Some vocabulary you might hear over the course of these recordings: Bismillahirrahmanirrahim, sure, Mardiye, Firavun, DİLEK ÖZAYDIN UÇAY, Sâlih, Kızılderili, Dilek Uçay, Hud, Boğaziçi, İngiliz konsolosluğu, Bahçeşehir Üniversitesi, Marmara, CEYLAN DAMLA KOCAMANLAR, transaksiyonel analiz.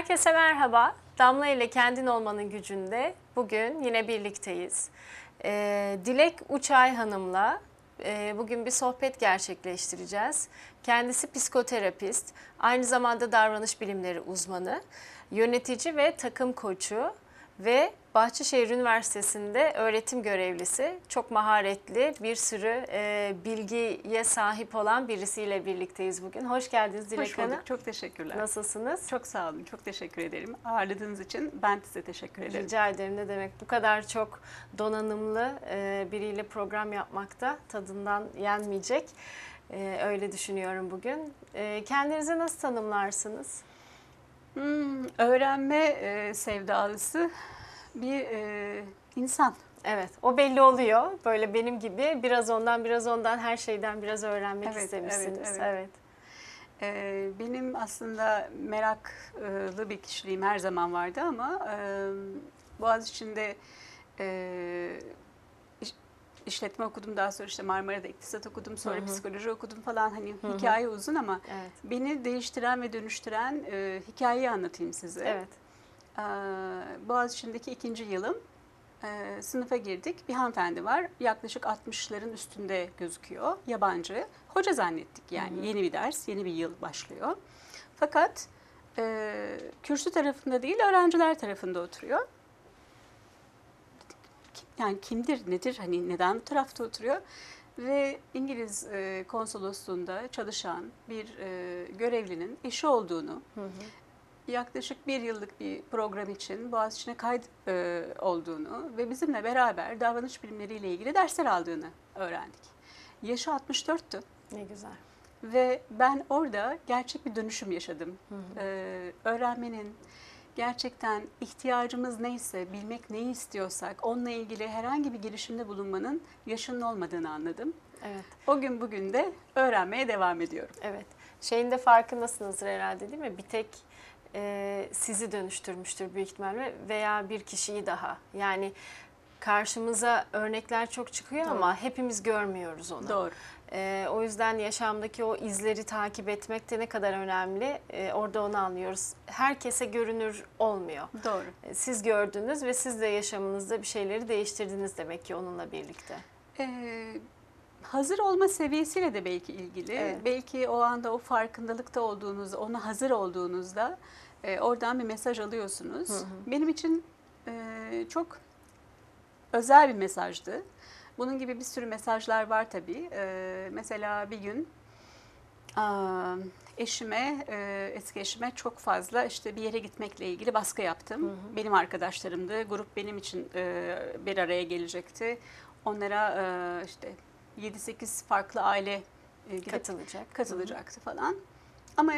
Herkese merhaba. Damla ile Kendin Olmanın Gücü'nde bugün yine birlikteyiz. Dilek Uçay Hanım'la bugün bir sohbet gerçekleştireceğiz. Kendisi psikoterapist, aynı zamanda davranış bilimleri uzmanı, yönetici ve takım koçu ve Bahçeşehir Üniversitesi'nde öğretim görevlisi, çok maharetli, bir sürü bilgiye sahip olan birisiyle birlikteyiz bugün. Hoş geldiniz Dilek Hanım. Hoş bulduk, çok teşekkürler. Nasılsınız? Çok sağ olun, çok teşekkür ederim. Ağırladığınız için ben size teşekkür ederim. Rica ederim, ne demek. Bu kadar çok donanımlı biriyle program yapmak da tadından yenmeyecek. Öyle düşünüyorum bugün. Kendinizi nasıl tanımlarsınız? Öğrenme sevdalısı bir insan. Evet, o belli oluyor. Böyle benim gibi biraz ondan, biraz ondan, her şeyden biraz öğrenmek istemişsiniz. Evet. Benim aslında meraklı bir kişiliğim her zaman vardı ama Boğaziçi'nde işletme okudum, daha sonra işte Marmara'da iktisat okudum, sonra psikoloji okudum falan, hani hikaye uzun ama beni değiştiren ve dönüştüren hikayeyi anlatayım size. Evet. Boğaziçi'ndeki ikinci yılım, sınıfa girdik, bir hanımefendi var, yaklaşık 60'ların üstünde gözüküyor, yabancı, hoca zannettik yani. Yeni bir ders, yeni bir yıl başlıyor. Fakat kürsü tarafında değil, öğrenciler tarafında oturuyor. Yani kimdir, nedir, hani neden bu tarafta oturuyor? Ve İngiliz konsolosluğunda çalışan bir görevlinin eşi olduğunu, yaklaşık bir yıllık bir program için Boğaziçi'ne kayıt olduğunu ve bizimle beraber davranış bilimleriyle ilgili dersler aldığını öğrendik. Yaşı 64'tü. Ne güzel. Ve ben orada gerçek bir dönüşüm yaşadım. Öğrenmenin gerçekten ihtiyacımız neyse, bilmek neyi istiyorsak onunla ilgili herhangi bir girişimde bulunmanın yaşının olmadığını anladım. Evet. O gün bugün de öğrenmeye devam ediyorum. Evet. Şeyin de farkındasınızdır herhalde, değil mi? Bir tek sizi dönüştürmüştür büyük ihtimalle veya bir kişiyi daha. Yani karşımıza örnekler çok çıkıyor ama hepimiz görmüyoruz onu. Doğru. O yüzden yaşamdaki o izleri takip etmek de ne kadar önemli, orada onu anlıyoruz. Herkese görünür olmuyor. Doğru. Siz gördünüz ve siz de yaşamınızda bir şeyleri değiştirdiniz demek ki onunla birlikte. Hazır olma seviyesiyle de belki ilgili. Evet. Belki o anda o farkındalıkta olduğunuzda, ona hazır olduğunuzda oradan bir mesaj alıyorsunuz. Benim için çok özel bir mesajdı. Bunun gibi bir sürü mesajlar var tabii. Mesela bir gün eski eşime çok fazla işte bir yere gitmekle ilgili baskı yaptım. Benim arkadaşlarımdı. Grup benim için bir araya gelecekti. Onlara işte 7-8 farklı aile katılacaktı falan. Ama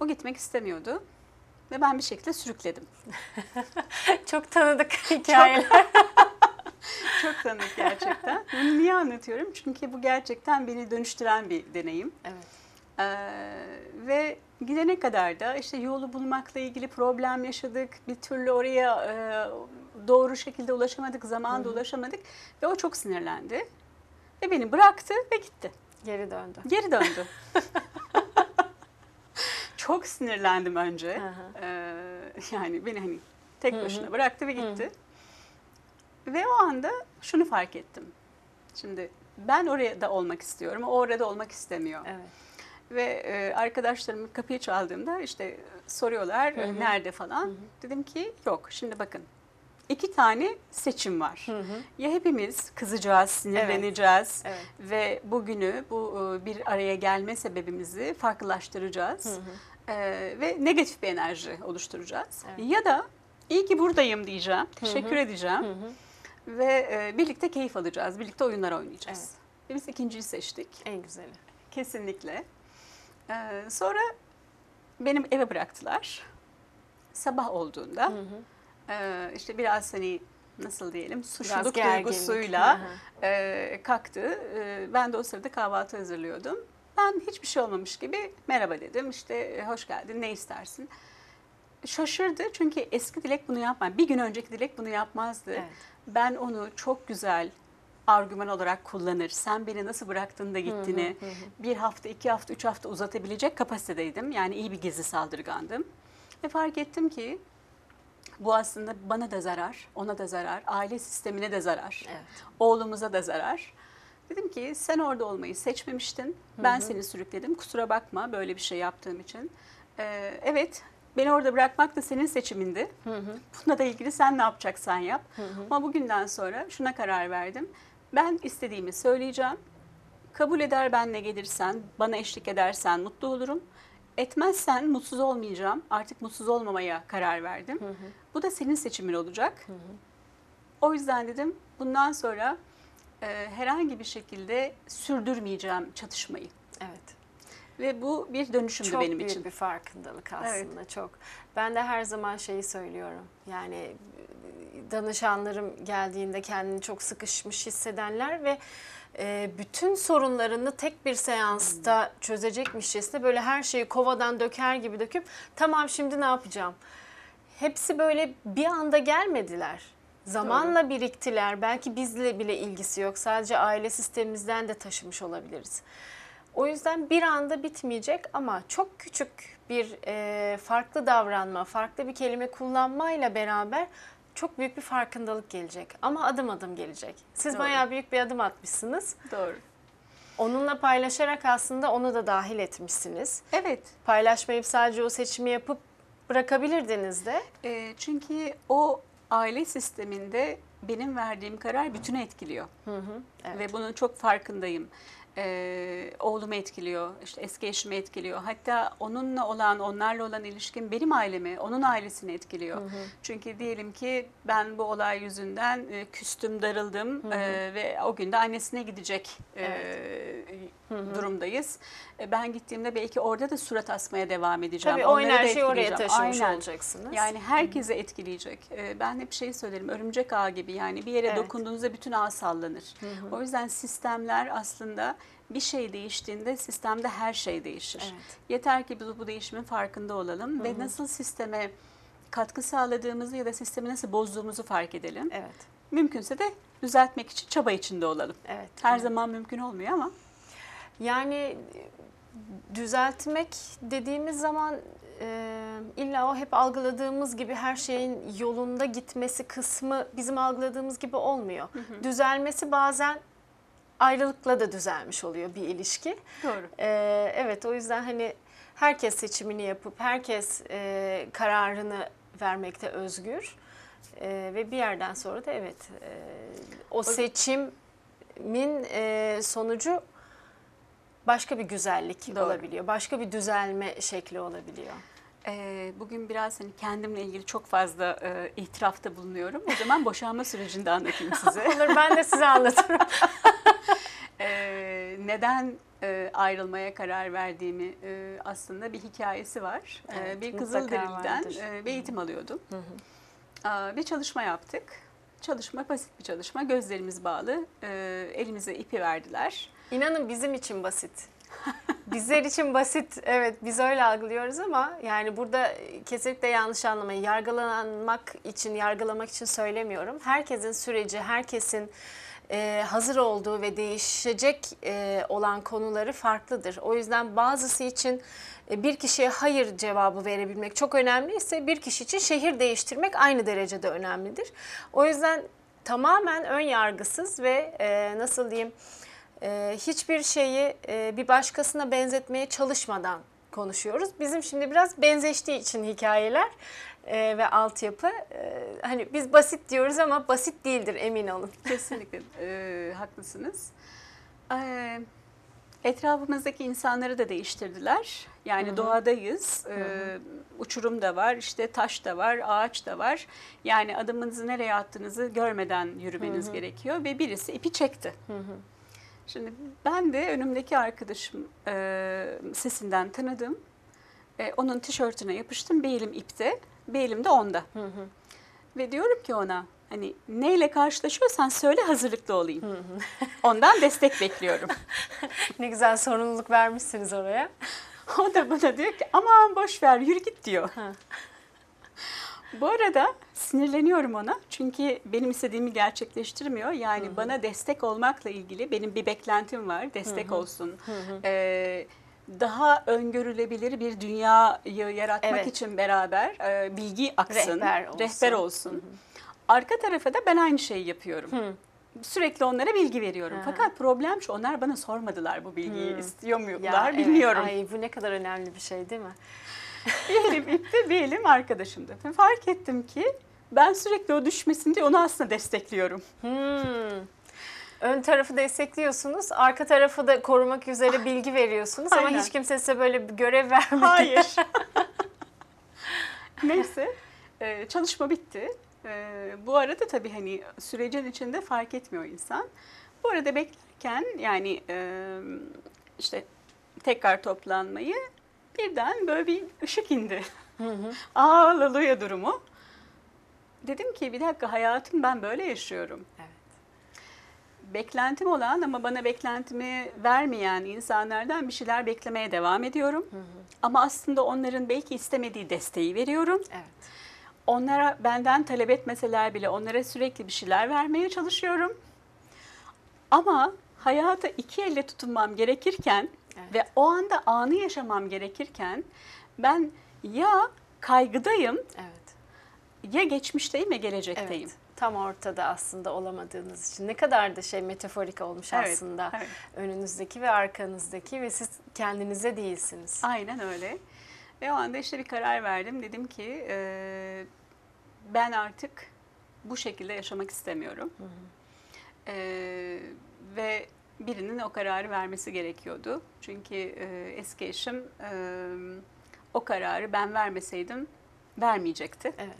o gitmek istemiyordu. Ve ben bir şekilde sürükledim. Çok tanıdık hikayeler. Çok tanıdık gerçekten. Bunu niye anlatıyorum? Çünkü bu gerçekten beni dönüştüren bir deneyim. Evet. Ve gidene kadar da işte yolu bulmakla ilgili problem yaşadık. Bir türlü oraya doğru şekilde ulaşamadık, zamanda ulaşamadık. Ve o çok sinirlendi. Ve beni bıraktı ve gitti. Geri döndü. Geri döndü. Çok sinirlendim önce. Yani beni hani tek başına bıraktı ve gitti. Ve o anda şunu fark ettim. Şimdi ben oraya da olmak istiyorum, o orada olmak istemiyor. Evet. Ve arkadaşlarım kapıyı çaldığımda işte soruyorlar nerede falan. Dedim ki yok, şimdi bakın. 2 tane seçim var. Ya hepimiz kızacağız, sinirleneceğiz ve bugünü, bu bir araya gelme sebebimizi farklılaştıracağız ve negatif bir enerji oluşturacağız. Ya da iyi ki buradayım diyeceğim, teşekkür edeceğim ve birlikte keyif alacağız, birlikte oyunlar oynayacağız. Biz ikinciyi seçtik. En güzeli. Kesinlikle. Sonra benim eve bıraktılar. Sabah olduğunda... işte biraz hani nasıl diyelim suçluluk duygusuyla kalktı. Ben de o sırada kahvaltı hazırlıyordum. Ben hiçbir şey olmamış gibi merhaba dedim, işte hoş geldin, ne istersin? Şaşırdı çünkü eski Dilek bunu yapmaz. Bir gün önceki Dilek bunu yapmazdı. Evet. Ben onu çok güzel argüman olarak kullanır. Sen beni nasıl bıraktın da gittiğini bir hafta, 2 hafta, 3 hafta uzatabilecek kapasitedeydim. Yani iyi bir gizli saldırgandım. Ve fark ettim ki bu aslında bana da zarar, ona da zarar, aile sistemine de zarar, oğlumuza da zarar. Dedim ki sen orada olmayı seçmemiştin, ben seni sürükledim, kusura bakma böyle bir şey yaptığım için. Evet, beni orada bırakmak da senin seçimindi. Bununla da ilgili sen ne yapacaksan yap. Ama bugünden sonra şuna karar verdim. Ben istediğimi söyleyeceğim. Kabul eder benle gelirsen, bana eşlik edersen mutlu olurum. Etmezsen mutsuz olmayacağım. Artık mutsuz olmamaya karar verdim. Bu da senin seçimin olacak. O yüzden dedim bundan sonra herhangi bir şekilde sürdürmeyeceğim çatışmayı. Evet. Ve bu bir dönüşümdü benim için. Çok büyük bir farkındalık aslında, çok. Ben de her zaman şeyi söylüyorum. Yani danışanlarım geldiğinde kendini çok sıkışmış hissedenler ve bütün sorunlarını tek bir seansta çözecekmişçesine böyle her şeyi kovadan döker gibi döküp tamam şimdi ne yapacağım? Hepsi böyle bir anda gelmediler. Zamanla biriktiler. Belki bizle bile ilgisi yok. Sadece aile sistemimizden de taşımış olabiliriz. O yüzden bir anda bitmeyecek ama çok küçük bir farklı davranma, farklı bir kelime kullanmayla beraber çok büyük bir farkındalık gelecek. Ama adım adım gelecek. Siz bayağı büyük bir adım atmışsınız. Doğru. Onunla paylaşarak aslında onu da dahil etmişsiniz. Evet. Paylaşmayıp sadece o seçimi yapıp bırakabilirdiniz de. Çünkü o aile sisteminde benim verdiğim karar bütünü etkiliyor. Ve bunun çok farkındayım. Oğlumu etkiliyor, işte eski eşimi etkiliyor. Hatta onunla olan, onlarla olan ilişkim benim ailemi, onun ailesini etkiliyor. Çünkü diyelim ki ben bu olay yüzünden küstüm, darıldım ve o gün de annesine gidecek durumdayız. Ben gittiğimde belki orada da surat asmaya devam edeceğim. Tabii onları da etkileyeceğim. Oraya taşımış olacaksınız. Yani herkese etkileyecek. Ben hep şey söylerim, örümcek ağı gibi yani bir yere dokunduğunuzda bütün ağ sallanır. O yüzden sistemler aslında bir şey değiştiğinde sistemde her şey değişir. Yeter ki biz bu değişimin farkında olalım ve nasıl sisteme katkı sağladığımızı ya da sistemi nasıl bozduğumuzu fark edelim. Mümkünse de düzeltmek için çaba içinde olalım. Her zaman mümkün olmuyor ama. Yani düzeltmek dediğimiz zaman illa o hep algıladığımız gibi her şeyin yolunda gitmesi kısmı bizim algıladığımız gibi olmuyor. Düzelmesi bazen ayrılıkla da düzelmiş oluyor bir ilişki. Doğru. Evet, o yüzden hani herkes seçimini yapıp herkes kararını vermekte özgür ve bir yerden sonra da o seçimin sonucu başka bir güzellik olabiliyor. Başka bir düzelme şekli olabiliyor. Bugün biraz hani kendimle ilgili çok fazla itirafta bulunuyorum. O zaman boşanma sürecinde anlatayım size. Olur, ben de size anlatırım. Neden ayrılmaya karar verdiğimi aslında bir hikayesi var. Bir Kızılderili'den bir eğitim alıyordum. Bir çalışma yaptık. Çalışma basit bir çalışma. Gözlerimiz bağlı. Elimize ipi verdiler. İnanın bizim için basit. Bizler için basit, evet, biz öyle algılıyoruz ama yani burada kesinlikle yanlış anlamayın. Yargılamak için söylemiyorum. Herkesin süreci, herkesin hazır olduğu ve değişecek olan konuları farklıdır. O yüzden bazısı için bir kişiye hayır cevabı verebilmek çok önemliyse bir kişi için şehir değiştirmek aynı derecede önemlidir. O yüzden tamamen ön yargısız ve nasıl diyeyim, hiçbir şeyi bir başkasına benzetmeye çalışmadan konuşuyoruz. Bizim şimdi biraz benzeştiği için hikayeler ve altyapı, hani biz basit diyoruz ama basit değildir, emin olun. Kesinlikle haklısınız. Etrafımızdaki insanları da değiştirdiler. Yani doğadayız, uçurum da var, işte taş da var, ağaç da var. Yani adımınızı nereye attığınızı görmeden yürümeniz gerekiyor ve birisi ipi çekti. Şimdi ben de önümdeki arkadaşım sesinden tanıdım. Onun tişörtüne yapıştım. Bir elim ipte, bir elim de onda. Ve diyorum ki ona, hani neyle karşılaşıyorsan söyle, hazırlıklı olayım. Ondan destek bekliyorum. Ne güzel sorumluluk vermişsiniz oraya. O da bana diyor ki aman boş ver, yürü git diyor. Bu arada sinirleniyorum ona çünkü benim istediğimi gerçekleştirmiyor. Yani bana destek olmakla ilgili benim bir beklentim var, destek olsun. daha öngörülebilir bir dünyayı yaratmak için beraber bilgi aksın, rehber olsun. Hı hı. Arka tarafa da ben aynı şeyi yapıyorum. Hı. Sürekli onlara bilgi veriyorum. Ha. Fakat problem şu, onlar bana sormadılar bu bilgiyi. İstiyor muydular bilmiyorum. Ay, bu ne kadar önemli bir şey değil mi? Bir elim ipte, bir elim arkadaşımda. Fark ettim ki ben sürekli o düşmesin diye onu aslında destekliyorum. Ön tarafı destekliyorsunuz, arka tarafı da korumak üzere bilgi veriyorsunuz ama hiç kimse size böyle bir görev vermedi. Hayır. Neyse, çalışma bitti. Bu arada tabii hani sürecin içinde fark etmiyor insan. Bu arada beklerken yani işte tekrar toplanmayı birden böyle bir ışık indi. Aleluya durumu. Dedim ki bir dakika, hayatım ben böyle yaşıyorum. Evet. Beklentim olan ama bana beklentimi vermeyen insanlardan bir şeyler beklemeye devam ediyorum. Ama aslında onların belki istemediği desteği veriyorum. Evet. Onlara benden talep etmeseler bile onlara sürekli bir şeyler vermeye çalışıyorum. Ama hayata iki elle tutunmam gerekirken ve o anda anı yaşamam gerekirken ben ya kaygıdayım ya geçmişteyim ya gelecekteyim. Evet. Tam ortada aslında olamadığınız için. Ne kadar da şey metaforik olmuş aslında. Evet. Önünüzdeki ve arkanızdaki ve siz kendinize değilsiniz. Aynen öyle. Ve o anda işte bir karar verdim. Dedim ki ben artık bu şekilde yaşamak istemiyorum. Ve birinin o kararı vermesi gerekiyordu. Çünkü eski eşim o kararı ben vermeseydim vermeyecekti. Evet.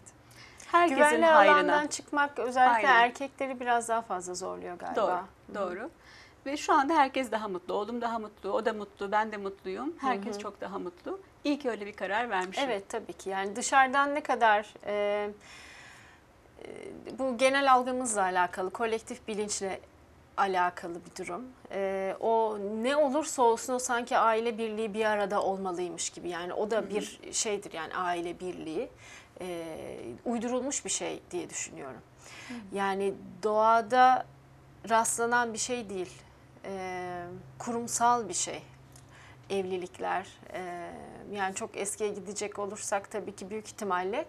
Herkesin güvenli hayrına. Alandan çıkmak özellikle erkekleri biraz daha fazla zorluyor galiba. Doğru. Ve şu anda herkes daha mutlu. Oğlum daha mutlu, o da mutlu, ben de mutluyum. Herkes çok daha mutlu. İyi ki öyle bir karar vermişim. Evet, tabii ki. Yani dışarıdan ne kadar bu genel algımızla alakalı, kolektif bilinçle alakalı bir durum. O ne olursa olsun o sanki aile birliği bir arada olmalıymış gibi. Yani o da bir şeydir yani aile birliği. Uydurulmuş bir şey diye düşünüyorum. Yani doğada rastlanan bir şey değil. Kurumsal bir şey. Evlilikler. Yani çok eskiye gidecek olursak tabii ki büyük ihtimalle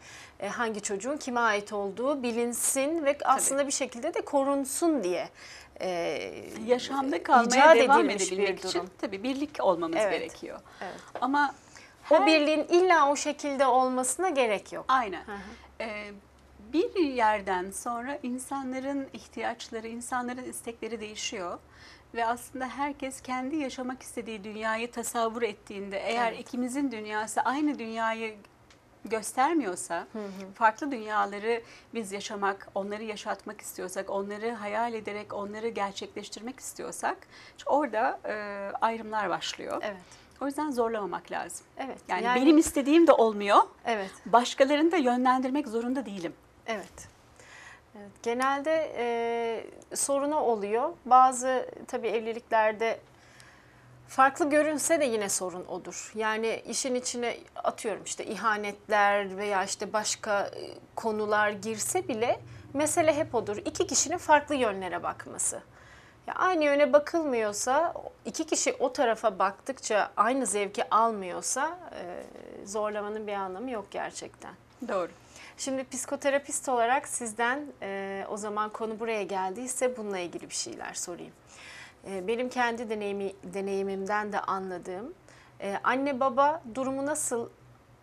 hangi çocuğun kime ait olduğu bilinsin ve aslında bir şekilde de korunsun diye yaşamda kalmaya devam edebilmek için tabii birlik olmamız gerekiyor. Evet. Ama o birliğin illa o şekilde olmasına gerek yok. Aynen. Bir yerden sonra insanların ihtiyaçları, insanların istekleri değişiyor. Ve aslında herkes kendi yaşamak istediği dünyayı tasavvur ettiğinde eğer ikimizin dünyası aynı dünyayı göstermiyorsa, farklı dünyaları biz yaşamak, onları yaşatmak istiyorsak, onları hayal ederek onları gerçekleştirmek istiyorsak orada ayrımlar başlıyor. Evet. O yüzden zorlamamak lazım. Evet. Yani benim istediğim de olmuyor. Evet. Başkalarını da yönlendirmek zorunda değilim. Evet. Evet. Genelde sorunu oluyor. Bazı tabii evliliklerde farklı görünse de yine sorun odur. Yani işin içine atıyorum işte ihanetler veya işte başka konular girse bile mesele hep odur. İki kişinin farklı yönlere bakması. Ya aynı yöne bakılmıyorsa, iki kişi o tarafa baktıkça aynı zevki almıyorsa zorlamanın bir anlamı yok gerçekten. Doğru. Şimdi psikoterapist olarak sizden o zaman konu buraya geldiyse bununla ilgili bir şeyler sorayım. Benim kendi deneyimimden de anladığım anne baba durumu nasıl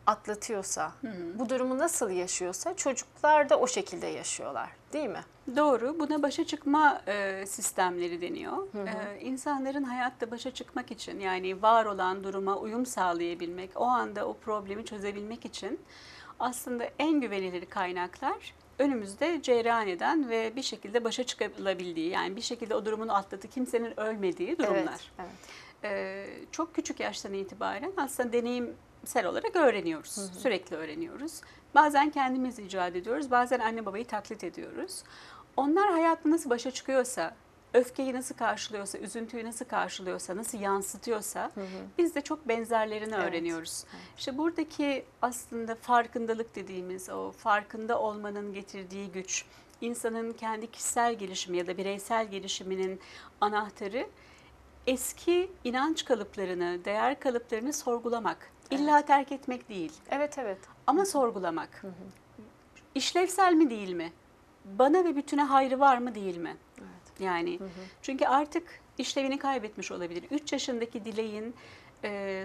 atlatıyorsa, bu durumu nasıl yaşıyorsa çocuklar da o şekilde yaşıyorlar değil mi? Doğru. Buna başa çıkma sistemleri deniyor. İnsanların hayatta başa çıkmak için yani var olan duruma uyum sağlayabilmek, o anda o problemi çözebilmek için aslında en güvenilir kaynaklar önümüzde cereyan eden ve bir şekilde başa çıkılabildiği yani bir şekilde o durumunu atlatıp kimsenin ölmediği durumlar. Evet, evet. Çok küçük yaştan itibaren aslında deneyimsel olarak öğreniyoruz. Sürekli öğreniyoruz. Bazen kendimiz icat ediyoruz, bazen anne babayı taklit ediyoruz. Onlar hayatla nasıl başa çıkıyorsa, öfkeyi nasıl karşılıyorsa, üzüntüyü nasıl karşılıyorsa, nasıl yansıtıyorsa biz de çok benzerlerini öğreniyoruz. Evet. İşte buradaki aslında farkındalık dediğimiz o farkında olmanın getirdiği güç, insanın kendi kişisel gelişimi ya da bireysel gelişiminin anahtarı eski inanç kalıplarını, değer kalıplarını sorgulamak. Evet. İlla terk etmek değil. Evet, evet. Ama sorgulamak. Hı hı. İşlevsel mi değil mi? Bana ve bütüne hayrı var mı değil mi? Evet. Yani hı hı. Çünkü artık işlevini kaybetmiş olabilir. 3 yaşındaki Dilek'in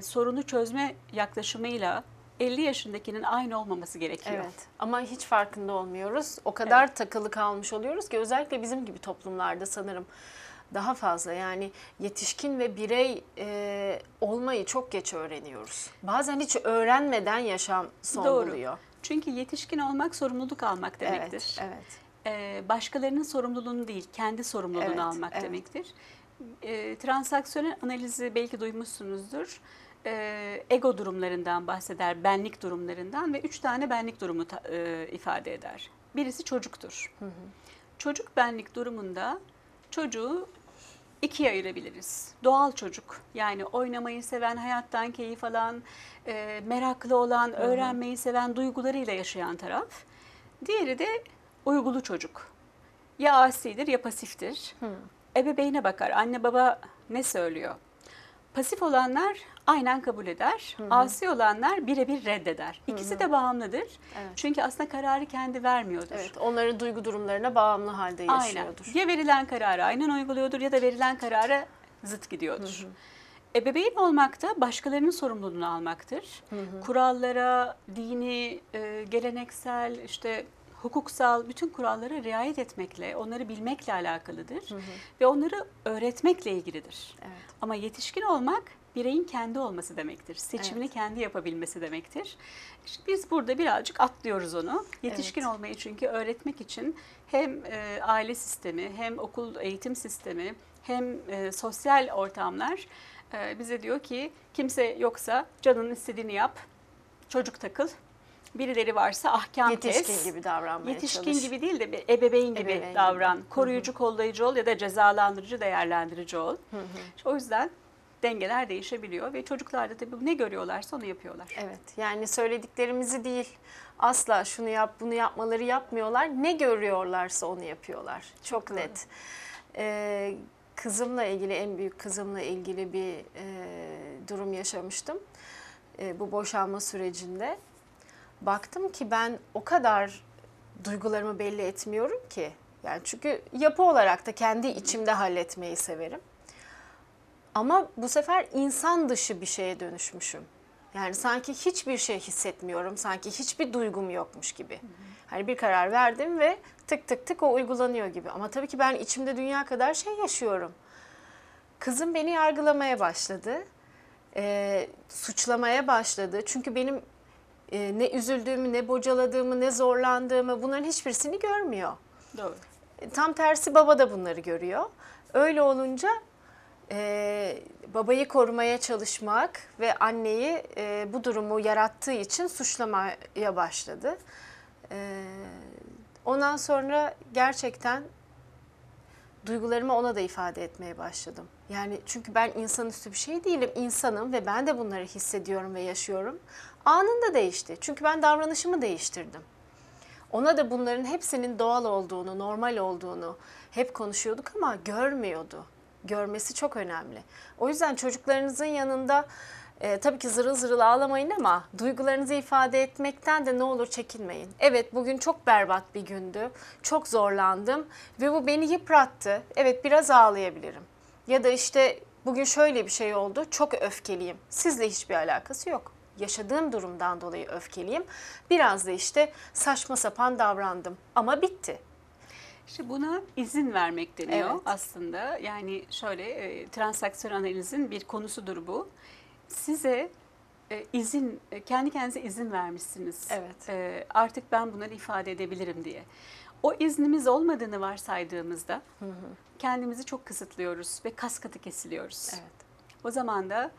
sorunu çözme yaklaşımıyla 50 yaşındakinin aynı olmaması gerekiyor. Evet. Ama hiç farkında olmuyoruz. O kadar evet. takılı kalmış oluyoruz ki özellikle bizim gibi toplumlarda sanırım daha fazla yani yetişkin ve birey olmayı çok geç öğreniyoruz. Bazen hiç öğrenmeden yaşam son Doğru. buluyor. Çünkü yetişkin olmak sorumluluk almak demektir. Evet, evet. Başkalarının sorumluluğunu değil, kendi sorumluluğunu evet, almak evet. demektir. Transaksiyonel analizi belki duymuşsunuzdur. Ego durumlarından bahseder, benlik durumlarından ve 3 tane benlik durumu ifade eder. Birisi çocuktur. Hı hı. Çocuk benlik durumunda çocuğu ikiye ayırabiliriz. Doğal çocuk, yani oynamayı seven, hayattan keyif alan, meraklı olan, öğrenmeyi seven, duygularıyla yaşayan taraf. Diğeri de uygulu çocuk. Ya asidir ya pasiftir. Hı. Ebeveyne bakar, anne baba ne söylüyor? Pasif olanlar aynen kabul eder, hı hı. asi olanlar birebir reddeder. İkisi hı hı. de bağımlıdır. Evet. Çünkü aslında kararı kendi vermiyordur. Evet, onların duygu durumlarına bağımlı halde yaşıyordur. Aynen. Ya verilen kararı aynen uyguluyordur ya da verilen karara zıt gidiyordur. Hı hı. Ebeveyn olmak da başkalarının sorumluluğunu almaktır. Hı hı. Kurallara, dini, geleneksel, işte hukuksal bütün kurallara riayet etmekle, onları bilmekle alakalıdır. Hı hı. Ve onları öğretmekle ilgilidir. Evet. Ama yetişkin olmak bireyin kendi olması demektir. Seçimini evet. kendi yapabilmesi demektir. İşte biz burada birazcık atlıyoruz onu. Yetişkin evet. olmayı çünkü öğretmek için hem aile sistemi, hem okul eğitim sistemi, hem sosyal ortamlar bize diyor ki kimse yoksa canının istediğini yap, çocuk takıl. Birileri varsa ahkam kes. Yetişkin gibi davranmaya Yetişkin çalış. Gibi değil de ebeveyn gibi davran. Gibi. Koruyucu, Hı -hı. kollayıcı ol ya da cezalandırıcı, değerlendirici ol. Hı -hı. İşte o yüzden dengeler değişebiliyor ve çocuklar da tabii ne görüyorlarsa onu yapıyorlar. Evet, yani söylediklerimizi değil, asla şunu yap, bunu yapmaları yapmıyorlar. Ne görüyorlarsa onu yapıyorlar. Çok net. Kızımla ilgili, en büyük kızımla ilgili bir durum yaşamıştım bu boşanma sürecinde. Baktım ki ben o kadar duygularımı belli etmiyorum ki. Yani çünkü yapı olarak da kendi içimde halletmeyi severim. Ama bu sefer insan dışı bir şeye dönüşmüşüm. Yani sanki hiçbir şey hissetmiyorum, sanki hiçbir duygum yokmuş gibi. Hani bir karar verdim ve tık tık tık o uygulanıyor gibi. Ama tabii ki ben içimde dünya kadar şey yaşıyorum. Kızım beni yargılamaya başladı, suçlamaya başladı. Çünkü benim ne üzüldüğümü, ne bocaladığımı, ne zorlandığımı, bunların hiçbirisini görmüyor. Doğru. Tam tersi baba da bunları görüyor. Öyle olunca babayı korumaya çalışmak ve anneyi bu durumu yarattığı için suçlamaya başladı. Ondan sonra gerçekten duygularımı ona da ifade etmeye başladım. Yani çünkü ben insanüstü bir şey değilim, insanım ve ben de bunları hissediyorum ve yaşıyorum. Anında değişti. Çünkü ben davranışımı değiştirdim. Ona da bunların hepsinin doğal olduğunu, normal olduğunu hep konuşuyorduk ama görmüyordu. Görmesi çok önemli. O yüzden çocuklarınızın yanında tabii ki zırıl zırıl ağlamayın ama duygularınızı ifade etmekten de ne olur çekinmeyin. Evet, bugün çok berbat bir gündü, çok zorlandım ve bu beni yıprattı. Evet, biraz ağlayabilirim. Ya da işte bugün şöyle bir şey oldu, çok öfkeliyim. Sizle hiçbir alakası yok. Yaşadığım durumdan dolayı öfkeliyim. Biraz da işte saçma sapan davrandım ama bitti. İşte buna izin vermek deniyor evet. aslında. Yani şöyle transaksiyon analizin bir konusudur bu. Size kendi kendinize izin vermişsiniz. Evet. Artık ben bunları ifade edebilirim diye. O iznimiz olmadığını varsaydığımızda hı hı. kendimizi çok kısıtlıyoruz ve kaskatı kesiliyoruz. Evet. O zaman da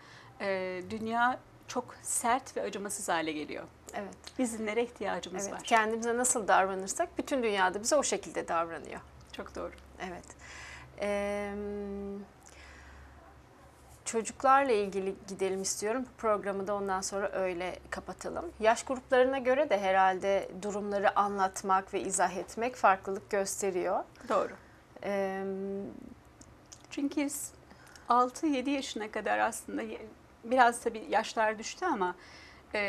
dünya çok sert ve acımasız hale geliyor. Evet. İzinlere ihtiyacımız evet. var. Kendimize nasıl davranırsak bütün dünyada bize o şekilde davranıyor. Çok doğru. Evet. Çocuklarla ilgili gidelim istiyorum. Bu programı da ondan sonra öyle kapatalım. Yaş gruplarına göre de herhalde durumları anlatmak ve izah etmek farklılık gösteriyor. Doğru. Çünkü 6-7 yaşına kadar aslında biraz tabii yaşlar düştü ama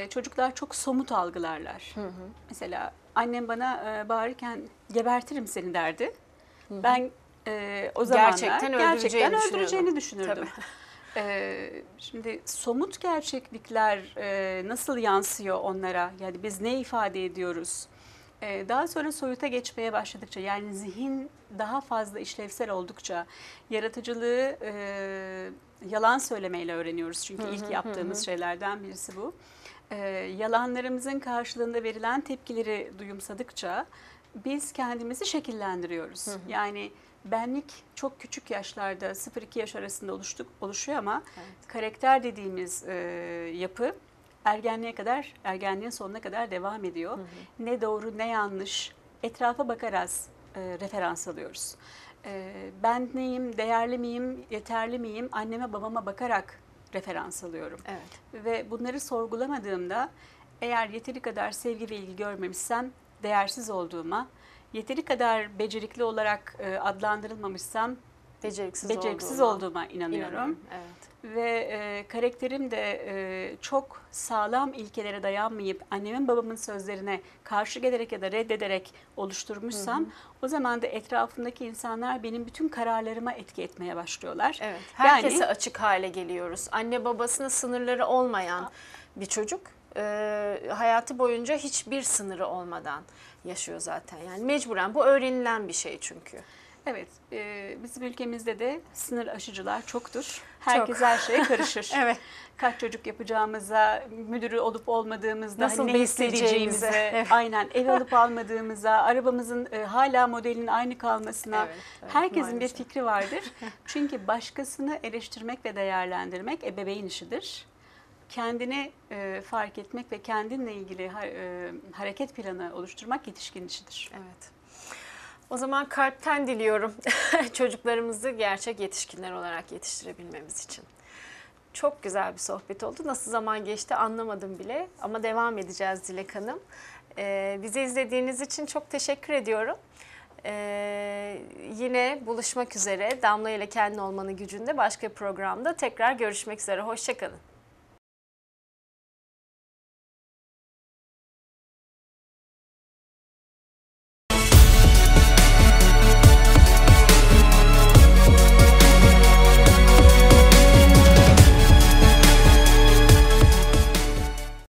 çocuklar çok somut algılarlar. Hı hı. Mesela annem bana bağırırken gebertirim seni derdi. Hı hı. Ben o zamanlar gerçekten öldüreceğini düşünürdüm. Şimdi somut gerçeklikler nasıl yansıyor onlara? Yani biz ne ifade ediyoruz? Daha sonra soyuta geçmeye başladıkça, yani zihin daha fazla işlevsel oldukça yaratıcılığı yalan söylemeyle öğreniyoruz. Çünkü ilk yaptığımız şeylerden birisi bu. Yalanlarımızın karşılığında verilen tepkileri duyumsadıkça biz kendimizi şekillendiriyoruz. Yani benlik çok küçük yaşlarda 0-2 yaş arasında oluşuyor ama karakter dediğimiz yapı ergenliğin sonuna kadar devam ediyor. Hı hı. Ne doğru ne yanlış etrafa bakarak referans alıyoruz. Ben neyim, değerli miyim, yeterli miyim, anneme babama bakarak referans alıyorum. Evet. Ve bunları sorgulamadığımda eğer yeteri kadar sevgi ve ilgi görmemişsem değersiz olduğuma, yeteri kadar becerikli olarak adlandırılmamışsam beceriksiz olduğuma inanıyorum. Evet. Ve karakterim de çok sağlam ilkelere dayanmayıp annemin babamın sözlerine karşı gelerek ya da reddederek oluşturmuşsam, hı hı, o zaman da etrafımdaki insanlar benim bütün kararlarıma etki etmeye başlıyorlar. Evet, herkese açık hale geliyoruz. Anne babasına sınırları olmayan bir çocuk hayatı boyunca hiçbir sınırı olmadan yaşıyor zaten. Yani mecburen bu öğrenilen bir şey çünkü. Evet, bizim ülkemizde de sınır aşıcılar çoktur. Herkes her şeye karışır. Evet. Kaç çocuk yapacağımıza, müdürü olup olmadığımıza, nasıl ne isteyeceğimize, evet, aynen, ev alıp almadığımıza, arabamızın hala modelinin aynı kalmasına, evet, herkesin maalesef bir fikri vardır. Çünkü başkasını eleştirmek ve değerlendirmek ebeveyn işidir. Kendini fark etmek ve kendinle ilgili hareket planı oluşturmak yetişkin işidir. Evet. O zaman kalpten diliyorum çocuklarımızı gerçek yetişkinler olarak yetiştirebilmemiz için. Çok güzel bir sohbet oldu. Nasıl zaman geçti anlamadım bile ama devam edeceğiz Dilek Hanım. Bizi izlediğiniz için çok teşekkür ediyorum. Yine buluşmak üzere. Damla ile Kendin Olmanın Gücü'nde başka bir programda tekrar görüşmek üzere. Hoşça kalın.